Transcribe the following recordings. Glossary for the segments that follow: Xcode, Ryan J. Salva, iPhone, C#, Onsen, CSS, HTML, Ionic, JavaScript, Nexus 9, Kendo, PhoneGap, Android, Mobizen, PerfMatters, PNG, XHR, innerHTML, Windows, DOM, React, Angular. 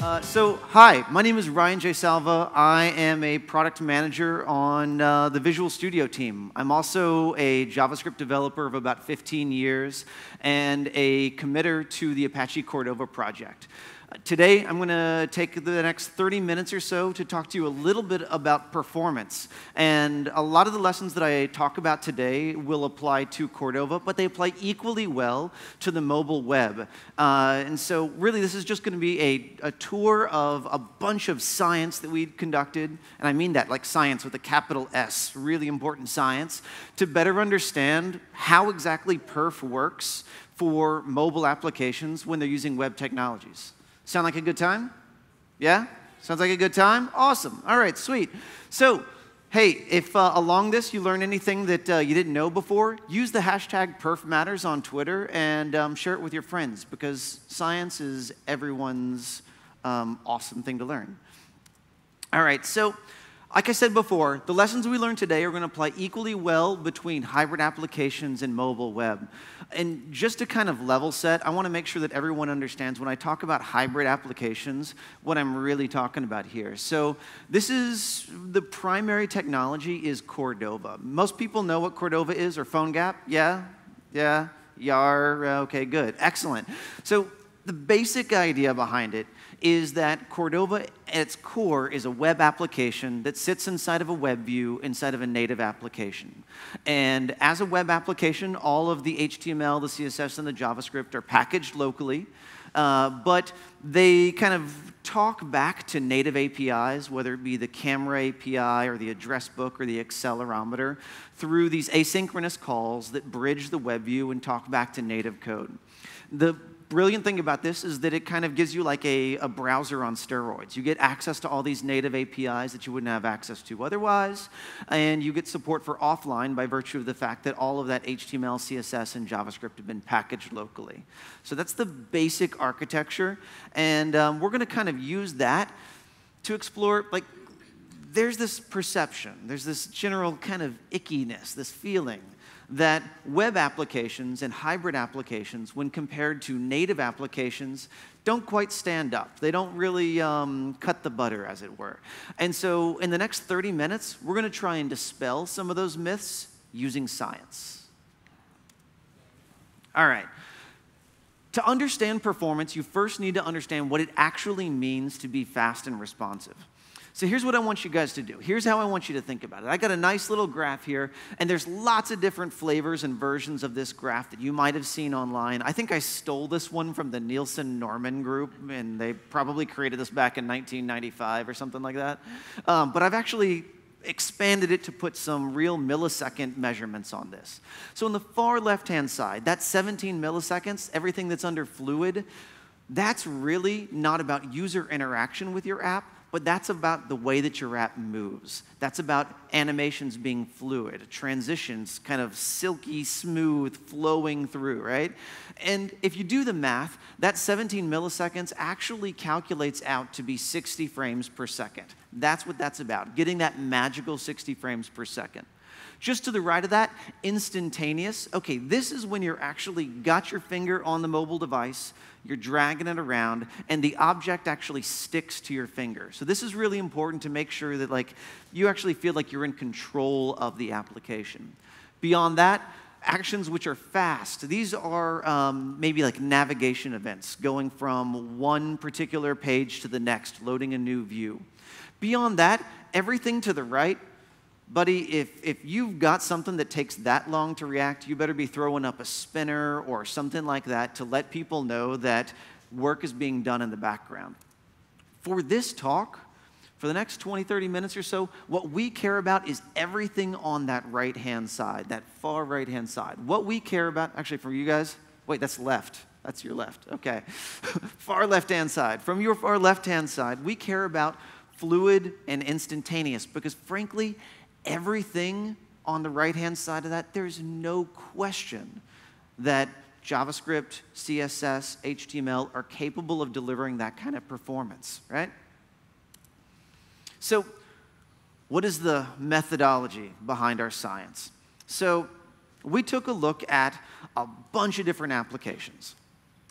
Hi, my name is Ryan J. Salva. I am a product manager on the Visual Studio team. I'm also a JavaScript developer of about 15 years and a committer to the Apache Cordova project. Today, I'm going to take the next 30 minutes or so to talk to you a little bit about performance. And a lot of the lessons that I talk about today will apply to Cordova, but they apply equally well to the mobile web. And so really, this is just going to be a tour of a bunch of science that we conducted, and I mean that like science with a capital S, really important science, to better understand how exactly perf works for mobile applications when they're using web technologies. Sound like a good time? Yeah? Sounds like a good time? Awesome. All right, sweet. So, hey, if along this you learn anything that you didn't know before, use the hashtag PerfMatters on Twitter and share it with your friends, because science is everyone's awesome thing to learn. All right, so like I said before, the lessons we learned today are going to apply equally well between hybrid applications and mobile web. And just to kind of level set, I want to make sure that everyone understands when I talk about hybrid applications, what I'm really talking about here. So this is, the primary technology is Cordova. Most people know what Cordova is, or PhoneGap? Yeah? Yeah? Yar? Okay, good. Excellent. So the basic idea behind it is that Cordova, at its core, is a web application that sits inside of a web view inside of a native application. And as a web application, all of the HTML, the CSS, and the JavaScript are packaged locally, but they kind of talk back to native APIs, whether it be the camera API or the address book or the accelerometer, through these asynchronous calls that bridge the web view and talk back to native code. The brilliant thing about this is that it kind of gives you like a browser on steroids. You get access to all these native APIs that you wouldn't have access to otherwise, and you get support for offline by virtue of the fact that all of that HTML, CSS, and JavaScript have been packaged locally. So that's the basic architecture, and we're going to kind of use that to explore, like, there's this perception, there's this general kind of ickiness, this feeling that web applications and hybrid applications, when compared to native applications, don't quite stand up. They don't really cut the butter, as it were. And so in the next 30 minutes, we're going to try and dispel some of those myths using science. All right. To understand performance, you first need to understand what it actually means to be fast and responsive. So here's what I want you guys to do. Here's how I want you to think about it. I got a nice little graph here, and there's lots of different flavors and versions of this graph that you might have seen online. I think I stole this one from the Nielsen Norman group, and they probably created this back in 1995 or something like that. But I've actually expanded it to put some real millisecond measurements on this. So on the far left-hand side, that's 17 milliseconds, everything that's under fluid, that's really not about user interaction with your app, but that's about the way that your app moves. That's about animations being fluid, transitions kind of silky, smooth, flowing through, right? And if you do the math, that 17 milliseconds actually calculates out to be 60 frames per second. That's what that's about, getting that magical 60 frames per second. Just to the right of that, instantaneous. Okay, this is when you're actually got your finger on the mobile device, you're dragging it around, and the object actually sticks to your finger. So this is really important to make sure that like you actually feel like you're in control of the application. Beyond that, actions which are fast. These are maybe like navigation events, going from one particular page to the next, loading a new view. Beyond that, everything to the right, buddy, if you've got something that takes that long to react, you better be throwing up a spinner or something like that to let people know that work is being done in the background. For this talk, for the next 20, 30 minutes or so, what we care about is everything on that right-hand side, that far right-hand side. What we care about, actually for you guys, wait, that's left. That's your left, okay. Far left-hand side. From your far left-hand side, we care about fluid and instantaneous because, frankly, everything on the right-hand side of that, there's no question that JavaScript, CSS, HTML are capable of delivering that kind of performance, right? So what is the methodology behind our science? So we took a look at a bunch of different applications.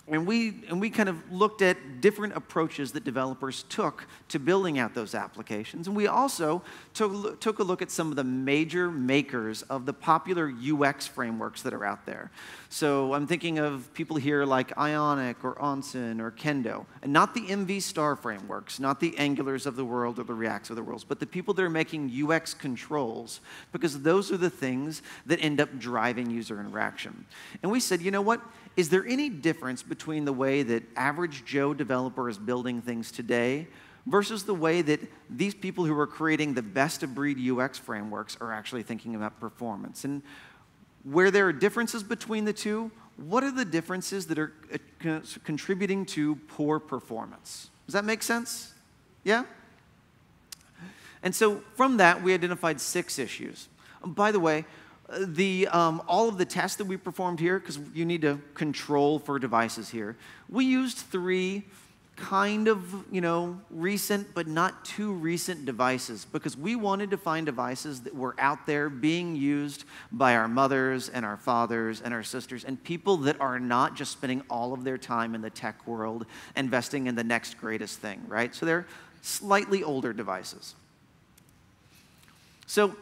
And we kind of looked at different approaches that developers took to building out those applications. And we also took a look at some of the major makers of the popular UX frameworks that are out there. So I'm thinking of people here like Ionic or Onsen or Kendo, and not the MV Star frameworks, not the Angulars of the world or the Reacts of the world, but the people that are making UX controls, because those are the things that end up driving user interaction. And we said, you know what? Is there any difference between the way that average Joe developer is building things today versus the way that these people who are creating the best-of-breed UX frameworks are actually thinking about performance? And where there are differences between the two, what are the differences that are contributing to poor performance? Does that make sense? Yeah? And so from that, we identified 6 issues. By the way, all of the tests that we performed here, because you need to control for devices here, we used 3 kind of, recent but not too recent devices, because we wanted to find devices that were out there being used by our mothers and our fathers and our sisters and people that are not just spending all of their time in the tech world investing in the next greatest thing, right? So they're slightly older devices. So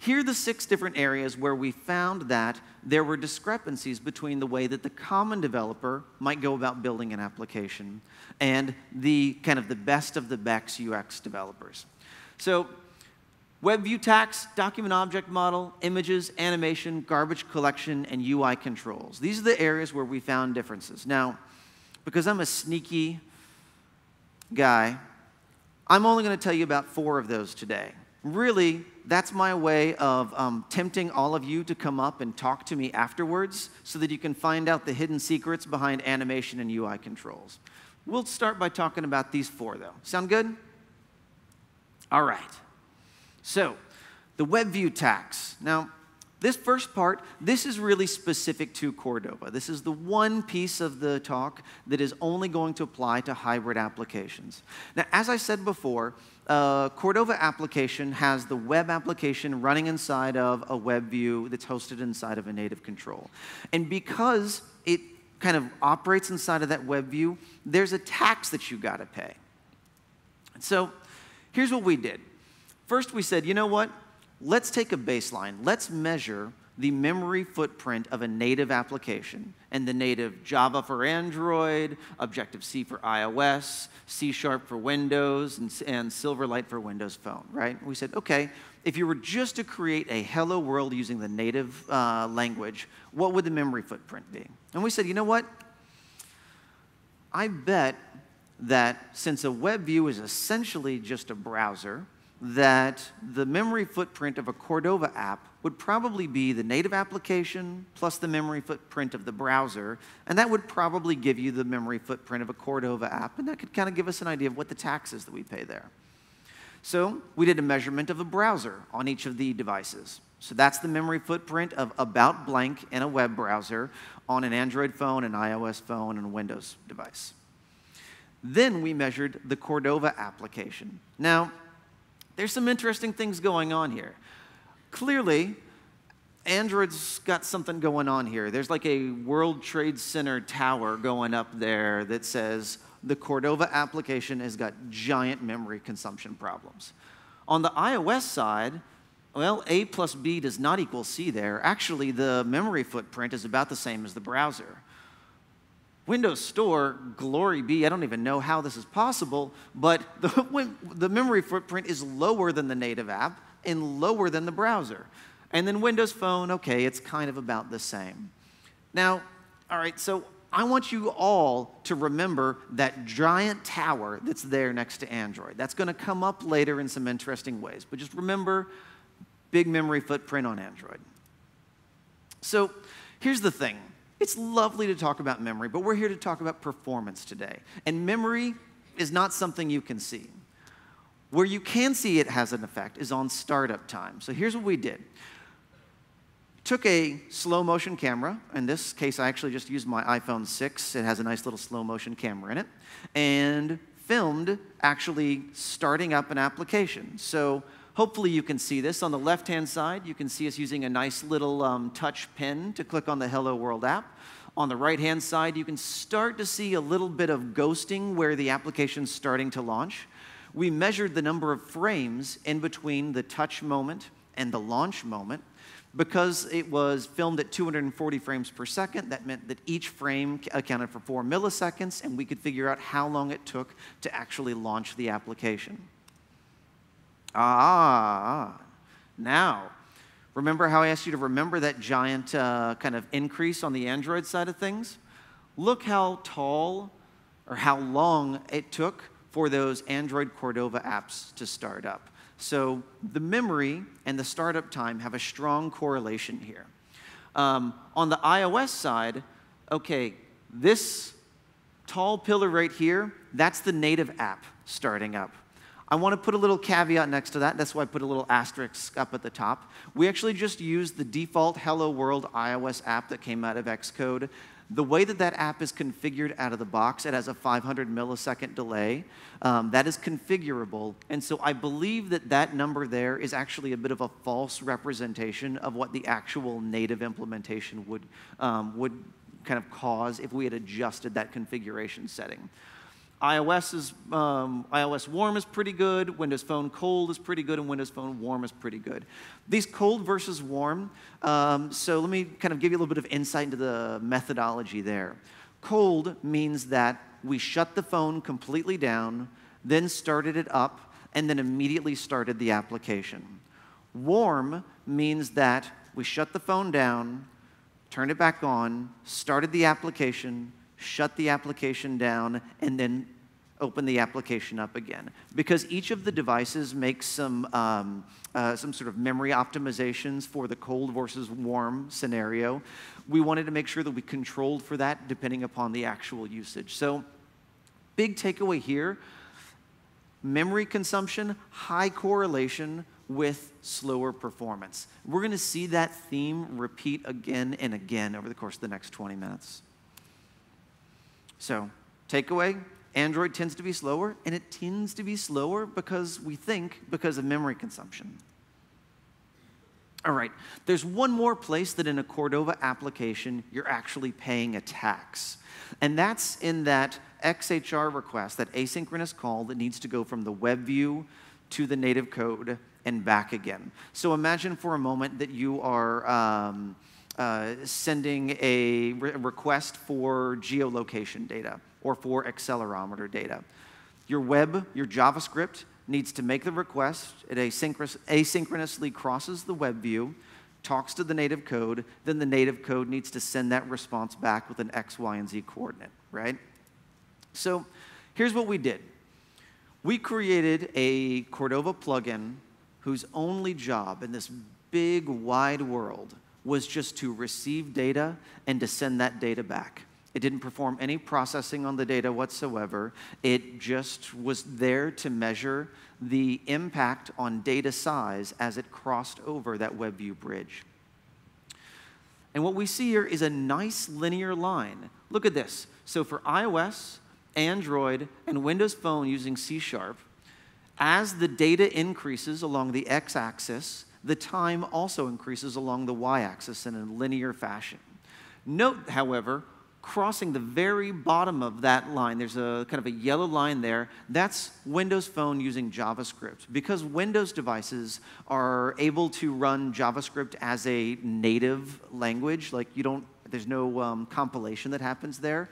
here are the 6 different areas where we found that there were discrepancies between the way that the common developer might go about building an application and the kind of the best of the best UX developers. So web view tax, document object model, images, animation, garbage collection, and UI controls. These are the areas where we found differences. Now, because I'm a sneaky guy, I'm only going to tell you about 4 of those today. Really, that's my way of tempting all of you to come up and talk to me afterwards so that you can find out the hidden secrets behind animation and UI controls. We'll start by talking about these 4, though. Sound good? All right. So, the web view tax. Now, this first part, this is really specific to Cordova. This is the one piece of the talk that is only going to apply to hybrid applications. Now, as I said before, Cordova application has the web application running inside of a web view that's hosted inside of a native control. And because it kind of operates inside of that web view, there's a tax that you got to pay. So here's what we did. First, we said, you know what? Let's take a baseline. Let's measure the memory footprint of a native application, and the native Java for Android, Objective-C for iOS, C# for Windows, and Silverlight for Windows Phone, right? We said, okay, if you were just to create a hello world using the native language, what would the memory footprint be? And we said, you know what? I bet that since a web view is essentially just a browser, that the memory footprint of a Cordova app would probably be the native application plus the memory footprint of the browser, and that would probably give you the memory footprint of a Cordova app, and that could kind of give us an idea of what the tax is that we pay there. So we did a measurement of a browser on each of the devices. So that's the memory footprint of about blank in a web browser on an Android phone, an iOS phone, and a Windows device. Then we measured the Cordova application. Now, there's some interesting things going on here. Clearly, Android's got something going on here. There's like a World Trade Center tower going up there that says the Cordova application has got giant memory consumption problems. On the iOS side, well, A plus B does not equal C there. Actually, the memory footprint is about the same as the browser. Windows Store, glory be, I don't even know how this is possible, but the memory footprint is lower than the native app and lower than the browser. And then Windows Phone, okay, it's kind of about the same. Now, all right, so I want you all to remember that giant tower that's there next to Android. That's going to come up later in some interesting ways, but just remember big memory footprint on Android. So here's the thing. It's lovely to talk about memory, but we're here to talk about performance today. And memory is not something you can see. Where you can see it has an effect is on startup time. So here's what we did. Took a slow motion camera. In this case, I actually just used my iPhone 6. It has a nice little slow motion camera in it. And filmed actually starting up an application. So hopefully you can see this. On the left-hand side, you can see us using a nice little touch pen to click on the Hello World app. On the right-hand side, you can start to see a little bit of ghosting where the application's starting to launch. We measured the number of frames in between the touch moment and the launch moment. Because it was filmed at 240 frames per second, that meant that each frame accounted for 4 milliseconds, and we could figure out how long it took to actually launch the application. Now, remember how I asked you to remember that giant kind of increase on the Android side of things? Look how tall or how long it took for those Android Cordova apps to start up. So the memory and the startup time have a strong correlation here. On the iOS side, OK, this tall pillar right here, that's the native app starting up. I want to put a little caveat next to that. That's why I put a little asterisk up at the top. We actually just used the default Hello World iOS app that came out of Xcode. The way that that app is configured out of the box, it has a 500 millisecond delay. That is configurable. And so I believe that that number there is actually a bit of a false representation of what the actual native implementation would kind of cause if we had adjusted that configuration setting. iOS warm is pretty good, Windows Phone cold is pretty good, and Windows Phone warm is pretty good. These cold versus warm, so let me kind of give you a little bit of insight into the methodology there. Cold means that we shut the phone completely down, then started it up, and then immediately started the application. Warm means that we shut the phone down, turned it back on, started the application, shut the application down, and then open the application up again. Because each of the devices makes some sort of memory optimizations for the cold versus warm scenario, we wanted to make sure that we controlled for that depending upon the actual usage. So big takeaway here, memory consumption, high correlation with slower performance. We're going to see that theme repeat again and again over the course of the next 20 minutes. So, takeaway, Android tends to be slower, and it tends to be slower because we think because of memory consumption. All right, there's one more place that in a Cordova application you're actually paying a tax, and that's in that XHR request, that asynchronous call that needs to go from the web view to the native code and back again. So imagine for a moment that you are sending a request for geolocation data or for accelerometer data. Your web, your JavaScript needs to make the request. It asynchronously crosses the web view, talks to the native code, then the native code needs to send that response back with an X, Y, and Z coordinate, right? So here's what we did. We created a Cordova plugin whose only job in this big, wide world was just to receive data and to send that data back. It didn't perform any processing on the data whatsoever. It just was there to measure the impact on data size as it crossed over that WebView bridge. And what we see here is a nice linear line. Look at this. So for iOS, Android, and Windows Phone using C#, as the data increases along the x-axis, the time also increases along the y-axis in a linear fashion. Note, however, crossing the very bottom of that line, there's a kind of a yellow line there, that's Windows Phone using JavaScript. Because Windows devices are able to run JavaScript as a native language, like you don't, there's no compilation that happens there,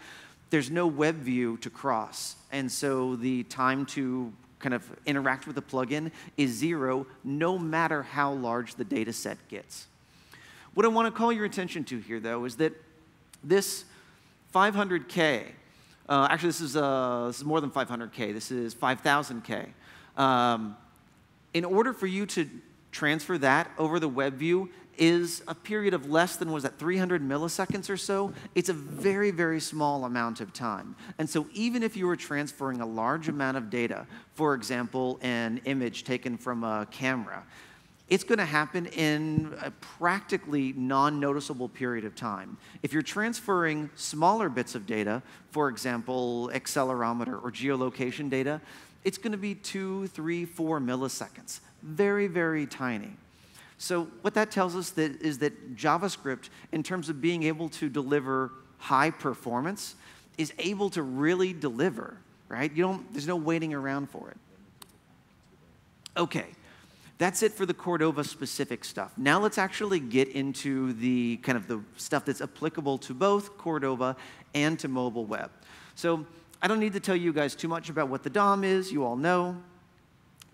there's no web view to cross. And so the time to kind of interact with the plugin is zero, no matter how large the data set gets. What I want to call your attention to here, though, is that this 500K, actually this is more than 500K, this is 5,000K. In order for you to transfer that over the web view is a period of less than, was that 300 milliseconds or so? It's a very, very small amount of time. And so even if you were transferring a large amount of data, for example, an image taken from a camera, it's going to happen in a practically non-noticeable period of time. If you're transferring smaller bits of data, for example, accelerometer or geolocation data, it's going to be 2, 3, 4 milliseconds. Very, very tiny. So what that tells us is that JavaScript, in terms of being able to deliver high performance is able to really deliver, right? There's no waiting around for it. Okay, that's it for the Cordova specific stuff. Now let's actually get into the kind of the stuff that's applicable to both Cordova and to mobile web. So I don't need to tell you guys too much about what the DOM is. You all know.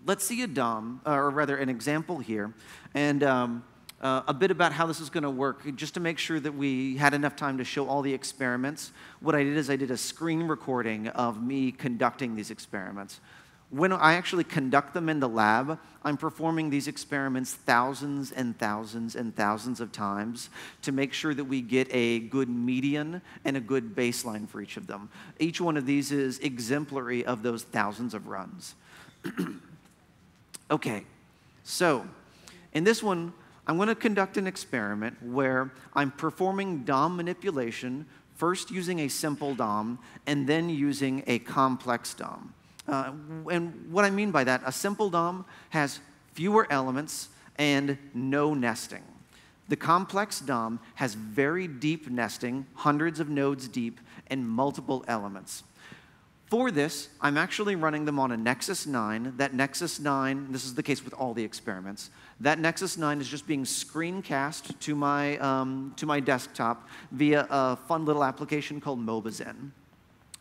Let's see a DOM, or rather an example here, and a bit about how this is going to work, just to make sure that we had enough time to show all the experiments. What I did is I did a screen recording of me conducting these experiments. When I actually conduct them in the lab, I'm performing these experiments thousands and thousands and thousands of times to make sure that we get a good median and a good baseline for each of them. Each one of these is exemplary of those thousands of runs. Okay, so in this one, I'm going to conduct an experiment where I'm performing DOM manipulation, first using a simple DOM and then using a complex DOM. And what I mean by that, a simple DOM has fewer elements and no nesting. The complex DOM has very deep nesting, hundreds of nodes deep, and multiple elements. For this, I'm actually running them on a Nexus 9. That Nexus 9, this is the case with all the experiments, that Nexus 9 is just being screencast to my desktop via a fun little application called Mobizen.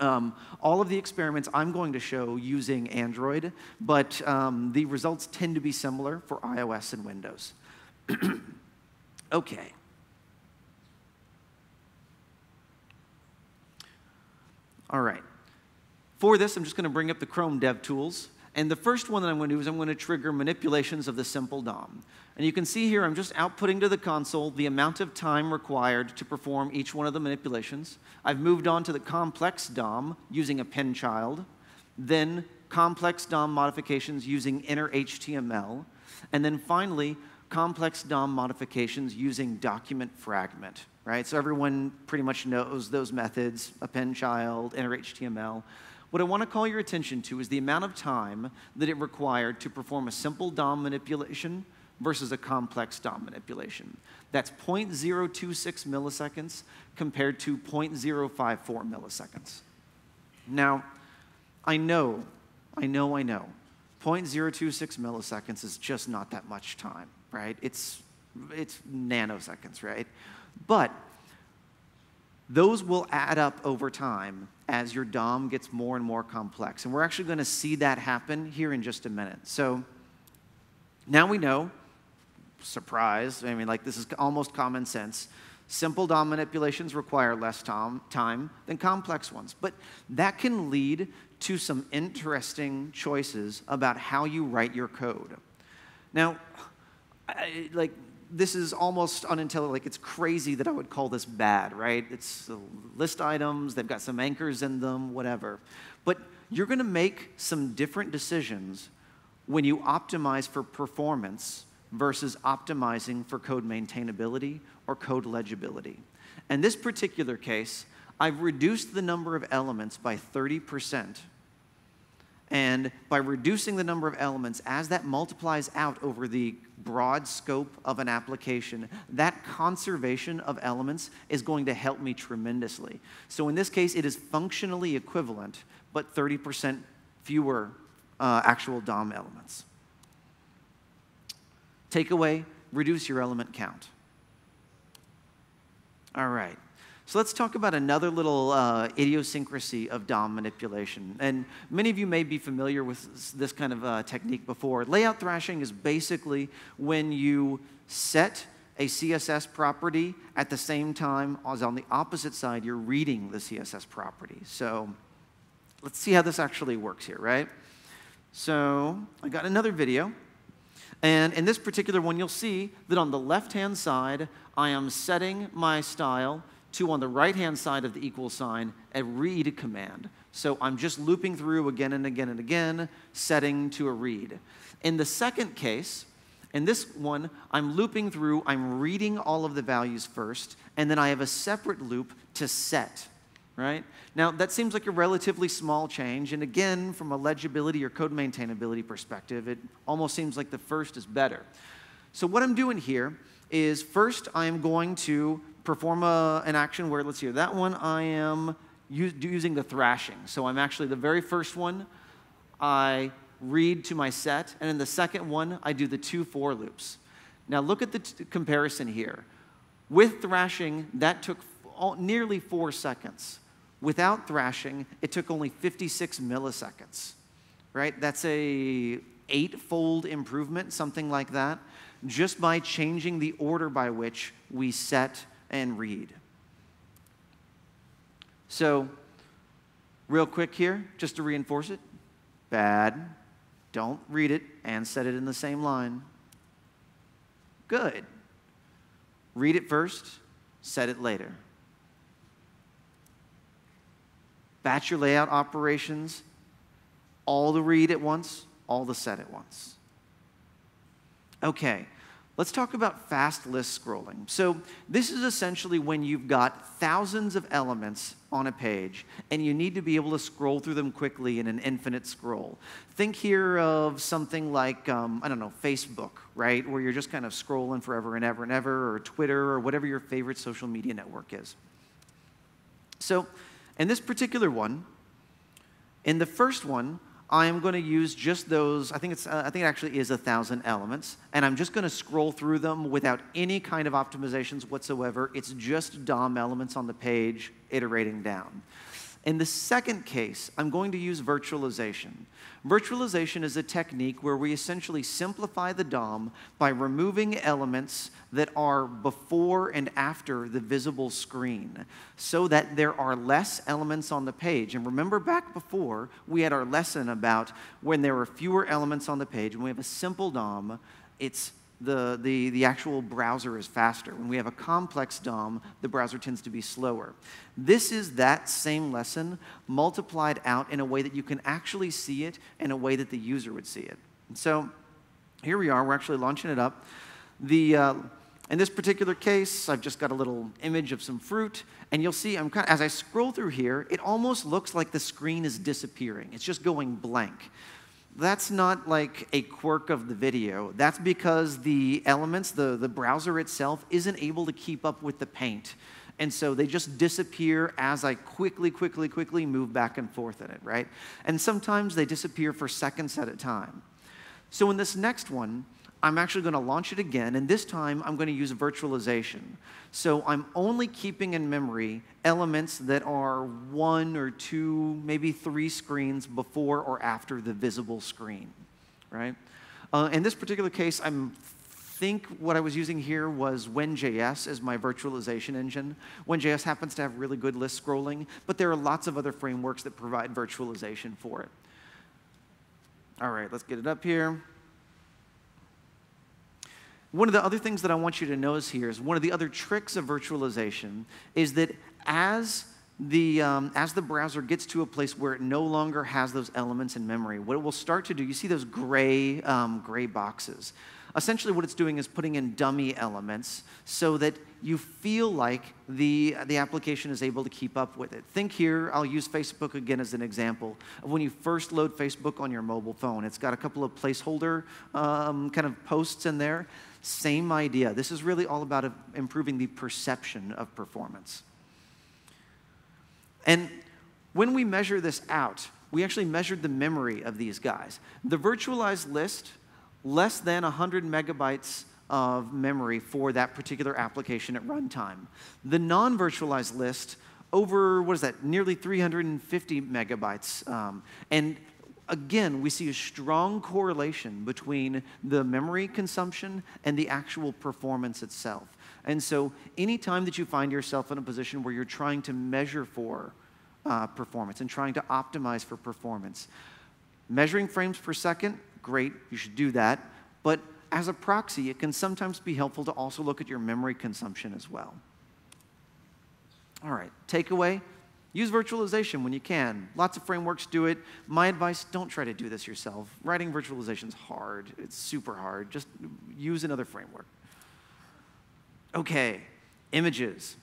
All of the experiments I'm going to show using Android, but the results tend to be similar for iOS and Windows. Okay. All right. For this, I'm just going to bring up the Chrome DevTools. And the first one that I'm going to do is I'm going to trigger manipulations of the simple DOM. And you can see here I'm just outputting to the console the amount of time required to perform each one of the manipulations. I've moved on to the complex DOM using a pen child, then complex DOM modifications using inner HTML, and then finally complex DOM modifications using document fragment. Right? So everyone pretty much knows those methods, a pen child, inner HTML. What I want to call your attention to is the amount of time that it required to perform a simple DOM manipulation versus a complex DOM manipulation. That's 0.026 milliseconds compared to 0.054 milliseconds. Now, I know, 0.026 milliseconds is just not that much time, right? It's nanoseconds, right? But those will add up over time as your DOM gets more and more complex. And we're actually going to see that happen here in just a minute. So now we know, surprise, I mean, like, this is almost common sense. Simple DOM manipulations require less time than complex ones. But that can lead to some interesting choices about how you write your code. Now, this is almost unintelligible. Like, it's crazy that I would call this bad, right? It's list items. They've got some anchors in them, whatever. But you're going to make some different decisions when you optimize for performance versus optimizing for code maintainability or code legibility. In this particular case, I've reduced the number of elements by 30%. And by reducing the number of elements, as that multiplies out over the broad scope of an application, that conservation of elements is going to help me tremendously. So in this case, it is functionally equivalent, but 30% fewer actual DOM elements. Takeaway, reduce your element count. All right. So let's talk about another little idiosyncrasy of DOM manipulation. And many of you may be familiar with this kind of technique before. Layout thrashing is basically when you set a CSS property at the same time as on the opposite side you're reading the CSS property. So let's see how this actually works here, right? So I got another video. And in this particular one, you'll see that on the left-hand side, I am setting my style to, on the right-hand side of the equal sign, a read command. So I'm just looping through again and again and again, setting to a read. In the second case, in this one, I'm looping through, I'm reading all of the values first, and then I have a separate loop to set. Right? Now, that seems like a relatively small change, and again, from a legibility or code maintainability perspective, it almost seems like the first is better. So what I'm doing here is first I am going to perform an action where, let's see, that one I am using the thrashing. So I'm actually, the very first one, I read to my set, and in the second one, I do the two for loops. Now look at the comparison here. With thrashing, that took nearly 4 seconds. Without thrashing, it took only 56 milliseconds. Right? That's a 8-fold improvement, something like that, just by changing the order by which we set and read. So real quick here, just to reinforce it, bad, don't read it and set it in the same line. Good. Read it first, set it later. Batch your layout operations, all the read at once, all the set at once. Okay, let's talk about fast list scrolling. So this is essentially when you've got thousands of elements on a page, and you need to be able to scroll through them quickly in an infinite scroll. Think here of something like, I don't know, Facebook, right? Where you're just kind of scrolling forever and ever and ever, or Twitter, or whatever your favorite social media network is. So in this particular one, in the first one, I am going to use just those, I think it actually is 1,000 elements, and I'm just going to scroll through them without any kind of optimizations whatsoever. It's just DOM elements on the page iterating down. In the second case, I'm going to use virtualization. Virtualization is a technique where we essentially simplify the DOM by removing elements that are before and after the visible screen so that there are less elements on the page. And remember back before, we had our lesson about when there were fewer elements on the page. When we have a simple DOM, it's the actual browser is faster. When we have a complex DOM, the browser tends to be slower. This is that same lesson multiplied out in a way that you can actually see it in a way that the user would see it. And so here we are. We're actually launching it up. In this particular case, I've just got a little image of some fruit. And you'll see, as I scroll through here, it almost looks like the screen is disappearing. It's just going blank. That's not like a quirk of the video. That's because the elements, the browser itself, isn't able to keep up with the paint. And so they just disappear as I quickly move back and forth in it, right? And sometimes they disappear for seconds at a time. So in this next one, I'm actually going to launch it again, and this time I'm going to use virtualization. So I'm only keeping in memory elements that are 1 or 2, maybe 3 screens before or after the visible screen, right? In this particular case, I think what I was using here was WinJS as my virtualization engine. WinJS happens to have really good list scrolling, but there are lots of other frameworks that provide virtualization for it. All right, let's get it up here. One of the other things that I want you to notice here is one of the other tricks of virtualization is that as the browser gets to a place where it no longer has those elements in memory, what it will start to do, you see those gray boxes. Essentially what it's doing is putting in dummy elements so that you feel like the application is able to keep up with it. Think here, I'll use Facebook again as an example, of when you first load Facebook on your mobile phone. It's got a couple of placeholder kind of posts in there. Same idea. This is really all about improving the perception of performance. And when we measure this out, we actually measured the memory of these guys. The virtualized list, less than 100 megabytes of memory for that particular application at runtime. The non-virtualized list, over, what is that, nearly 350 megabytes. And again, we see a strong correlation between the memory consumption and the actual performance itself. And so anytime that you find yourself in a position where you're trying to measure for performance and trying to optimize for performance, measuring frames per second, great, you should do that. But as a proxy, it can sometimes be helpful to also look at your memory consumption as well. All right, takeaway, use virtualization when you can. Lots of frameworks do it. My advice, don't try to do this yourself. Writing virtualization is hard. It's super hard. Just use another framework. Okay, images.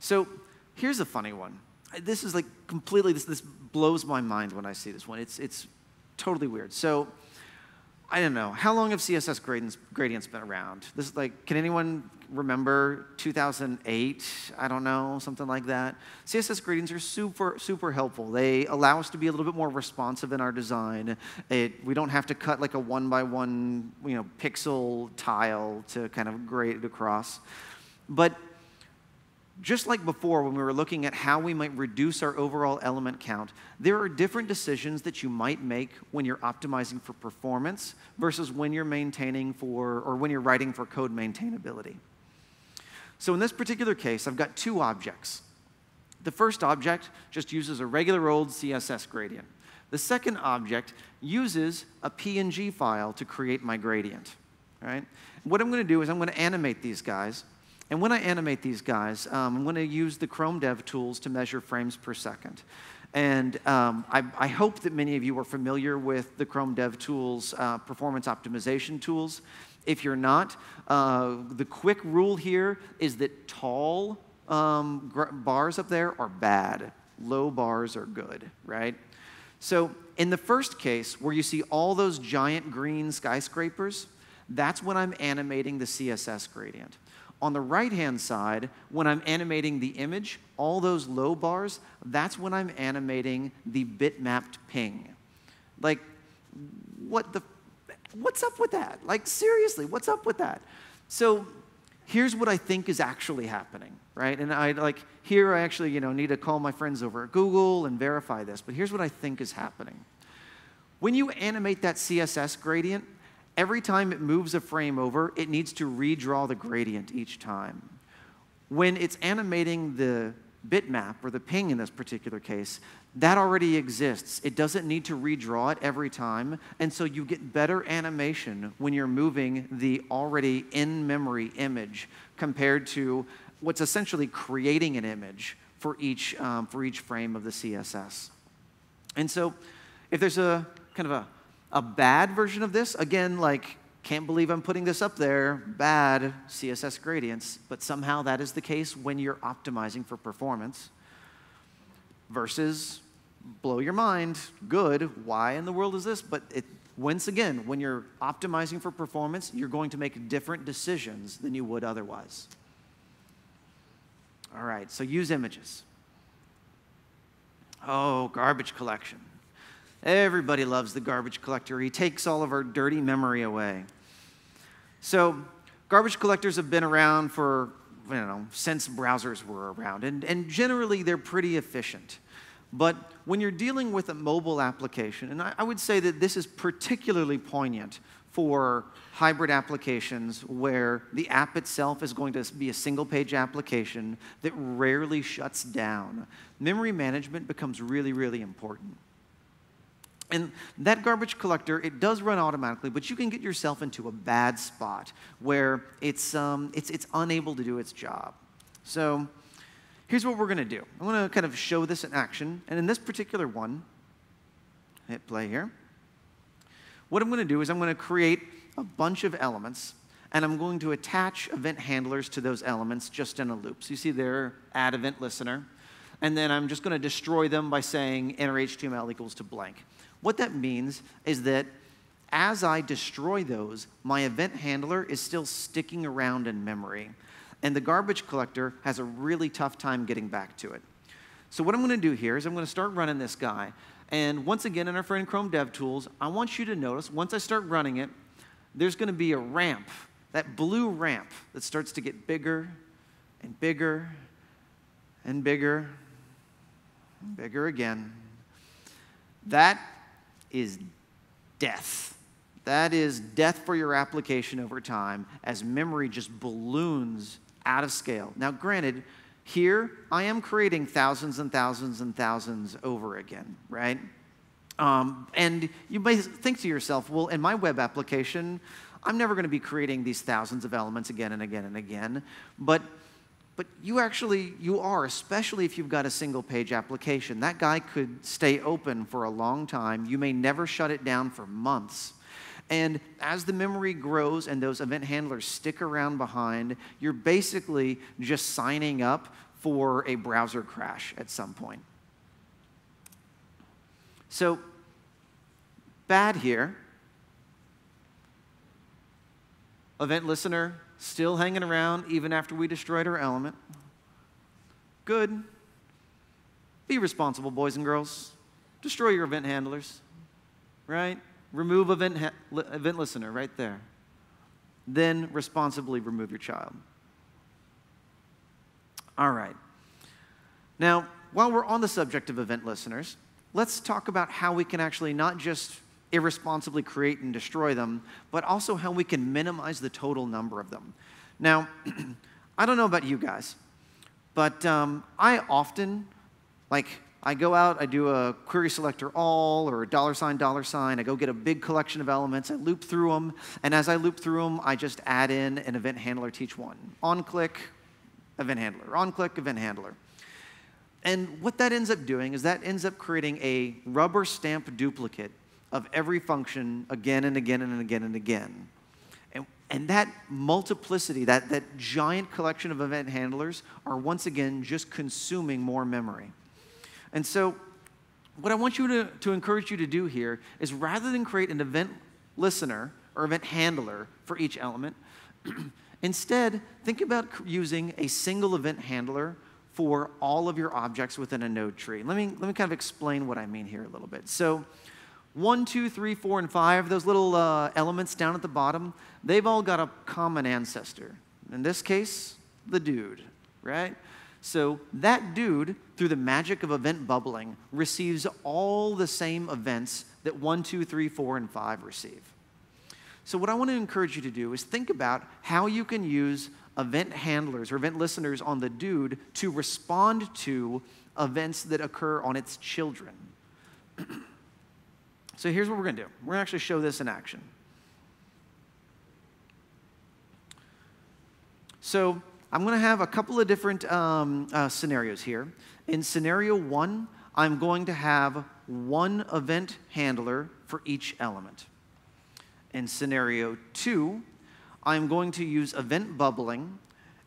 So here's a funny one. This is like completely, this blows my mind when I see this one. It's totally weird. So I don't know. How long have CSS gradients been around? This is like, can anyone remember 2008? I don't know, something like that. CSS gradients are super, super helpful. They allow us to be a little bit more responsive in our design. We don't have to cut like a one-by-one, pixel tile to kind of grade it across. But just like before, when we were looking at how we might reduce our overall element count, there are different decisions that you might make when you're optimizing for performance versus when you're maintaining for, or when you're writing for code maintainability. So in this particular case, I've got two objects. The first object just uses a regular old CSS gradient. The second object uses a PNG file to create my gradient. All right? What I'm going to do is I'm going to animate these guys. And when I animate these guys, I'm going to use the Chrome DevTools to measure frames per second. And I hope that many of you are familiar with the Chrome DevTools performance optimization tools. If you're not, the quick rule here is that tall bars up there are bad. Low bars are good, right? So in the first case, where you see all those giant green skyscrapers, that's when I'm animating the CSS gradient. On the right-hand side, when I'm animating the image, all those low bars, that's when I'm animating the bitmapped ping. Like, what's up with that? Like, seriously, what's up with that? So here's what I think is actually happening, right? And here I actually need to call my friends over at Google and verify this, but here's what I think is happening. When you animate that CSS gradient, every time it moves a frame over, it needs to redraw the gradient each time. When it's animating the bitmap, or the ping in this particular case, that already exists. It doesn't need to redraw it every time, and so you get better animation when you're moving the already in-memory image compared to what's essentially creating an image for each frame of the CSS. And so if there's a kind of a bad version of this, again, like, can't believe I'm putting this up there, bad CSS gradients, but somehow that is the case when you're optimizing for performance, versus blow your mind, good, why in the world is this? But once again, when you're optimizing for performance, you're going to make different decisions than you would otherwise. All right, so use images. Oh, garbage collection. Everybody loves the garbage collector. He takes all of our dirty memory away. So garbage collectors have been around for, since browsers were around. And generally, they're pretty efficient. But when you're dealing with a mobile application, and I would say that this is particularly poignant for hybrid applications where the app itself is going to be a single-page application that rarely shuts down, memory management becomes really, really important. And that garbage collector, it does run automatically, but you can get yourself into a bad spot where it's unable to do its job. So here's what we're going to do. I'm going to kind of show this in action. And in this particular one, hit play here. What I'm going to do is I'm going to create a bunch of elements, and I'm going to attach event handlers to those elements just in a loop. So you see there, add event listener. And then I'm just going to destroy them by saying innerHTML equals to blank. What that means is that as I destroy those, my event handler is still sticking around in memory. And the garbage collector has a really tough time getting back to it. So what I'm going to do here is I'm going to start running this guy. And once again, in our friend Chrome DevTools, I want you to notice, once I start running it, there's going to be a ramp, that blue ramp that starts to get bigger and bigger and bigger and bigger again. That is death. That is death for your application over time as memory just balloons out of scale. Now, granted, here I am creating thousands and thousands and thousands over again, right? And you may think to yourself, well, in my web application, I'm never going to be creating these thousands of elements again and again and again. But you are, especially if you've got a single-page application. That guy could stay open for a long time. You may never shut it down for months. And as the memory grows and those event handlers stick around behind, you're basically just signing up for a browser crash at some point. So bad here, Event listener still hanging around even after we destroyed our element. Good. Be responsible, boys and girls. Destroy your event handlers, right? Remove event listener right there. Then responsibly remove your child. All right. Now, while we're on the subject of event listeners, let's talk about how we can actually not just irresponsibly create and destroy them, but also how we can minimize the total number of them. Now, I don't know about you guys, but I often, I go out, I do a query selector all or a $$, I go get a big collection of elements, I loop through them, and as I loop through them, I just add in an event handler to each one. On click, event handler, on click, event handler. And what that ends up doing is that ends up creating a rubber stamp duplicate of every function again and again and again and again. And that multiplicity, that giant collection of event handlers are once again just consuming more memory. And so what I want you to encourage you to do here is rather than create an event listener or event handler for each element, instead think about using a single event handler for all of your objects within a node tree. Let me kind of explain what I mean here a little bit. So 1, 2, 3, 4, and 5, those little elements down at the bottom, they've all got a common ancestor. In this case, the dude, right? So that dude, through the magic of event bubbling, receives all the same events that 1, 2, 3, 4, and 5 receive. So what I want to encourage you to do is think about how you can use event handlers or event listeners on the dude to respond to events that occur on its children. So here's what we're going to do. We're going to actually show this in action. So I'm going to have a couple of different scenarios here. In scenario 1, I'm going to have one event handler for each element. In scenario 2, I'm going to use event bubbling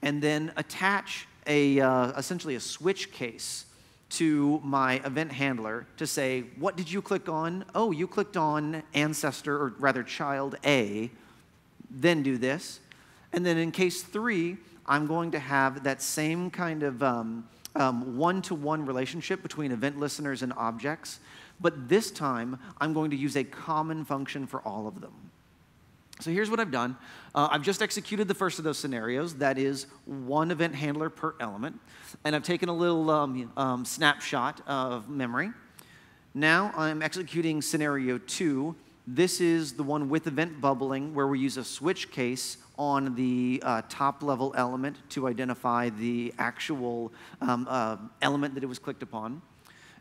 and then attach essentially a switch case to my event handler to say, what did you click on? Oh, you clicked on ancestor, or rather child A, then do this. And then in case 3, I'm going to have that same kind of one-to-one relationship between event listeners and objects, but this time I'm going to use a common function for all of them. So here's what I've done. I've just executed the first of those scenarios, that is one event handler per element, and I've taken a little snapshot of memory. Now I'm executing scenario 2. This is the one with event bubbling where we use a switch case on the top-level element to identify the actual element that it was clicked upon.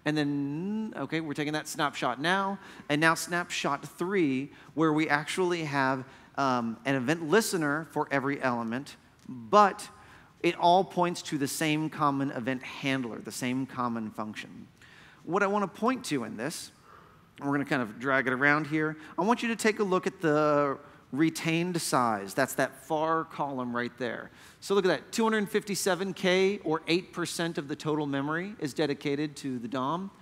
And then, OK, we're taking that snapshot now. And now snapshot 3, where we actually have an event listener for every element, but it all points to the same common event handler, the same common function. What I want to point to in this, we're going to kind of drag it around here. I want you to take a look at the retained size. That's that far column right there. So look at that, 257K, or 8% of the total memory is dedicated to the DOM.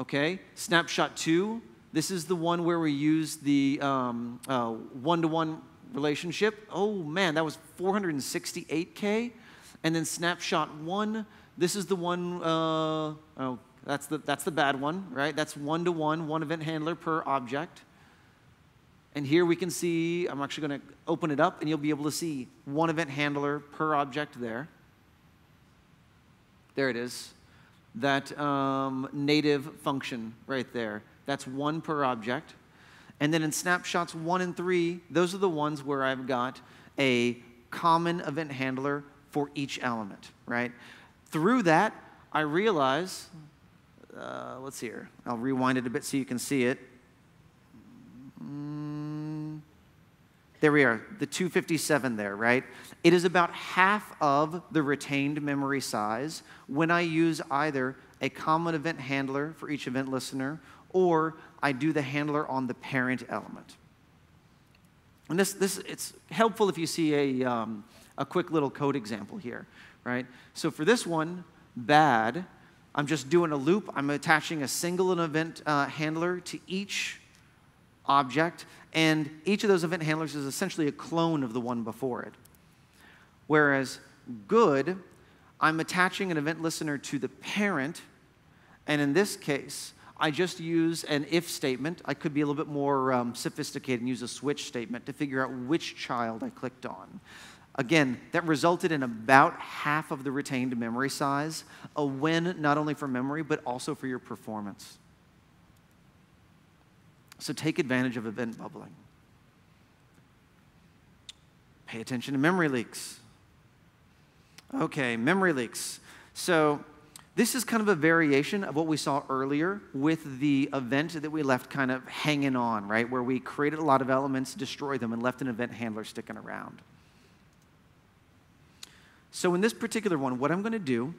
Okay, snapshot 2, this is the one where we use the one-to-one relationship. Oh man, that was 468K. And then snapshot 1, this is the one, that's the bad one, right? That's one-to-one, one event handler per object. And here we can see, I'm actually going to open it up, and you'll be able to see one event handler per object there. There it is. That native function right there. That's one per object. And then in snapshots 1 and 3, those are the ones where I've got a common event handler for each element, right? Through that, I realize, let's see here. I'll rewind it a bit so you can see it. There we are, the 257 there, right? It is about half of the retained memory size when I use either a common event handler for each event listener, or I do the handler on the parent element. And it's helpful if you see a quick little code example here, right? So for this one, bad, I'm just doing a loop. I'm attaching a single event handler to each object, and each of those event handlers is essentially a clone of the one before it. Whereas good, I'm attaching an event listener to the parent, and in this case, I just use an if statement. I could be a little bit more sophisticated and use a switch statement to figure out which child I clicked on. Again, that resulted in about half of the retained memory size, a win not only for memory, but also for your performance. So take advantage of event bubbling. Pay attention to memory leaks. OK, memory leaks. So this is kind of a variation of what we saw earlier with the event that we left kind of hanging on, right, where we created a lot of elements, destroyed them, and left an event handler sticking around. So in this particular one, what I'm going to do,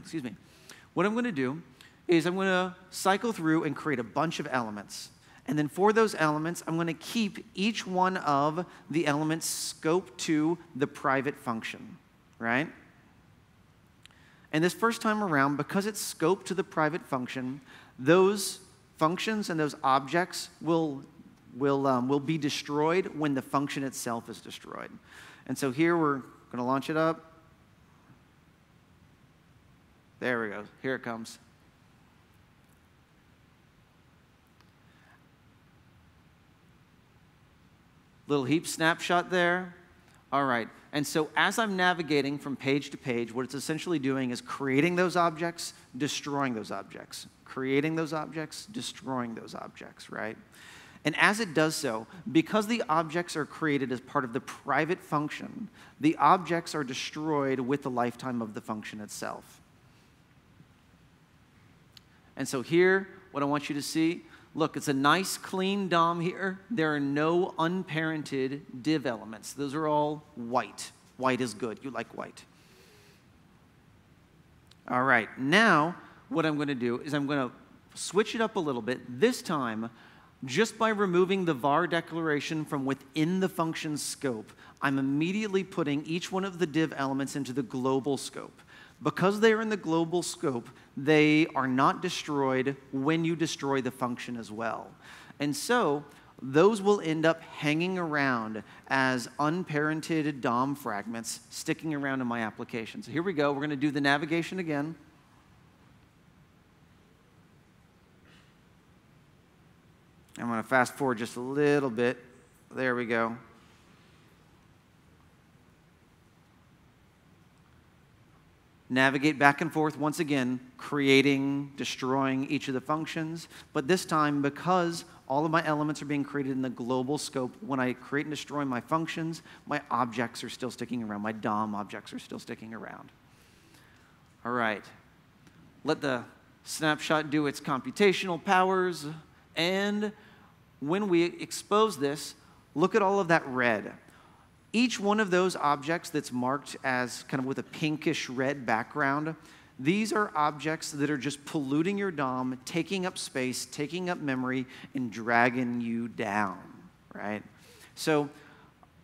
excuse me, what I'm going to do is I'm going to cycle through and create a bunch of elements. And then for those elements, I'm going to keep each one of the elements scoped to the private function, right? And this first time around, because it's scoped to the private function, those functions and those objects will be destroyed when the function itself is destroyed. And so here we're going to launch it up. There we go. Here it comes. Little heap snapshot there. All right. And so as I'm navigating from page to page, what it's essentially doing is creating those objects, destroying those objects, creating those objects, destroying those objects, right? And as it does so, because the objects are created as part of the private function, the objects are destroyed with the lifetime of the function itself. And so here, what I want you to see, look, it's a nice, clean DOM here. There are no unparented div elements. Those are all white. White is good. You like white. All right. Now, what I'm going to do is I'm going to switch it up a little bit. This time, just by removing the var declaration from within the function scope, I'm immediately putting each one of the div elements into the global scope. Because they are in the global scope, they are not destroyed when you destroy the function as well. And so those will end up hanging around as unparented DOM fragments sticking around in my application. So here we go. We're going to do the navigation again. I'm going to fast forward just a little bit. There we go. Navigate back and forth once again, creating, destroying each of the functions. But this time, because all of my elements are being created in the global scope, when I create and destroy my functions, my objects are still sticking around. My DOM objects are still sticking around. All right. Let the snapshot do its computational powers. And when we expose this, look at all of that red. Each one of those objects that's marked as kind of with a pinkish red background, these are objects that are just polluting your DOM, taking up space, taking up memory, and dragging you down, right? So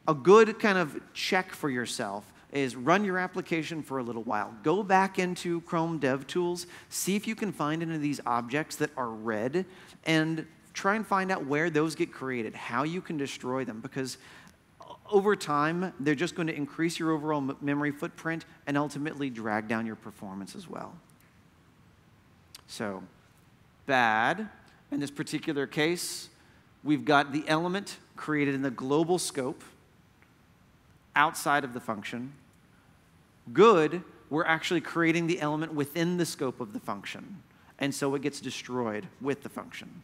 a good kind of check for yourself is run your application for a little while. Go back into Chrome DevTools, see if you can find any of these objects that are red, and try and find out where those get created, how you can destroy them, because over time, they're just going to increase your overall memory footprint and ultimately drag down your performance as well. So bad. In this particular case, we've got the element created in the global scope outside of the function. Good, we're actually creating the element within the scope of the function. And so it gets destroyed with the function.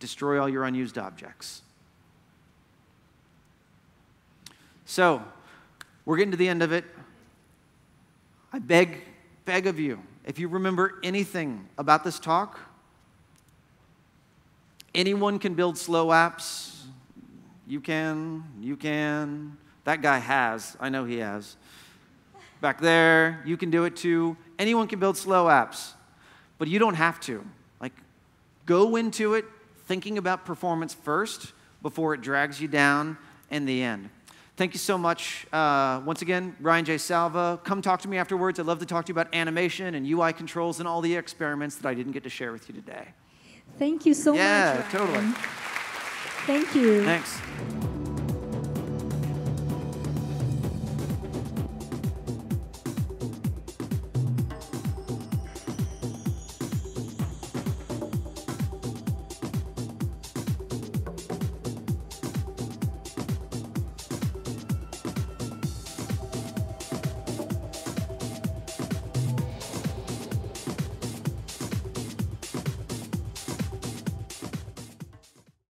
Destroy all your unused objects. So we're getting to the end of it. I beg of you, if you remember anything about this talk, anyone can build slow apps. You can. That guy has. I know he has. Back there, you can do it too. Anyone can build slow apps, but you don't have to. Like, go into it thinking about performance first before it drags you down in the end. Thank you so much. Once again, Ryan J. Salva. Come talk to me afterwards. I'd love to talk to you about animation and UI controls and all the experiments that I didn't get to share with you today. Thank you so much, Ryan. Yeah, totally. Thank you. Thanks.